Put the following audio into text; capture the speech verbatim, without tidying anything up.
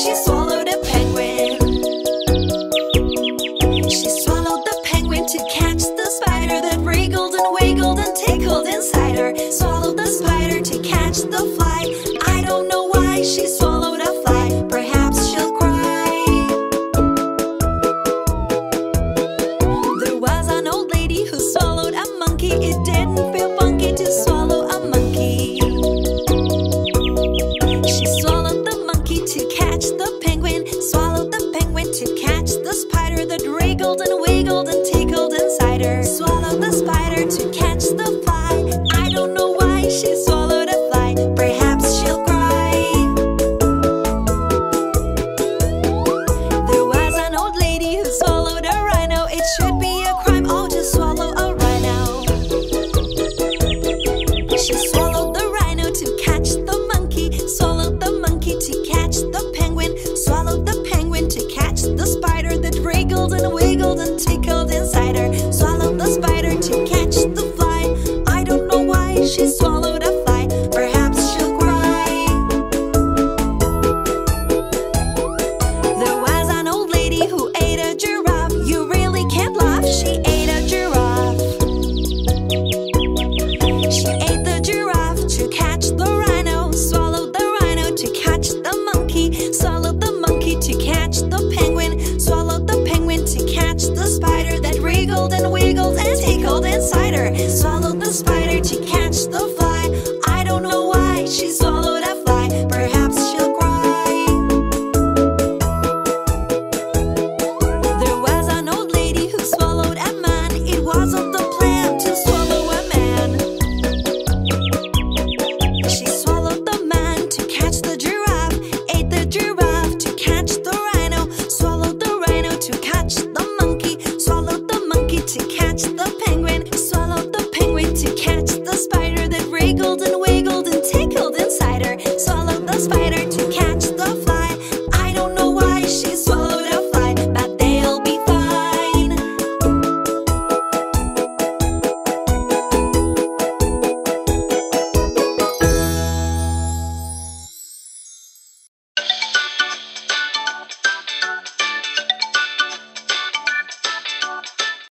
She swallowed a penguin. She swallowed the penguin to catch the spider that wriggled and wiggled and tickled inside her. Swallowed the spider to catch the fly. I don't know why she swallowed a fly. Perhaps she'll cry. There was an old lady who swallowed a monkey. It didn't feel funky to swallow a monkey. She swallowed the monkey to catch the penguin. Swallowed the penguin to catch the spider that wriggled and wiggled and tickled inside her. Swallowed the spider to catch the fly. I don't know why she swallowed a fly. Perhaps she'll cry. There was an old lady who swallowed a rhino. It should be a crime, oh, to swallow a rhino. She swallowed the rhino to catch the monkey. Swallowed the monkey to catch the penguin. Swallowed the penguin to catch the spider that wriggled and wiggled and tickled inside her. Swallowed the spider to catch the fly. I don't know why she swallowed a fly. Perhaps she'll cry. There was an old lady who ate a giraffe. You really can't laugh. She ate a giraffe. She ate the giraffe to catch the rhino. Swallowed the rhino to catch the monkey. Swallowed the monkey to catch the penguin. Swallowed the penguin to catch the spider that wriggled and wiggled and tickled inside her. Swallowed the spider to catch the fly. I don't know why she swallowed a fly. Perhaps she'll cry. There was an old lady who swallowed a man. It wasn't the plan to swallow a man. She swallowed the man to catch the giraffe. Ate the giraffe to catch the rhino. Swallowed the rhino to catch the monkey. Swallowed the monkey to catch the penguin. Swallowed the penguin to catch the spider that wriggled and wiggled and tickled inside her. Swallowed the spider to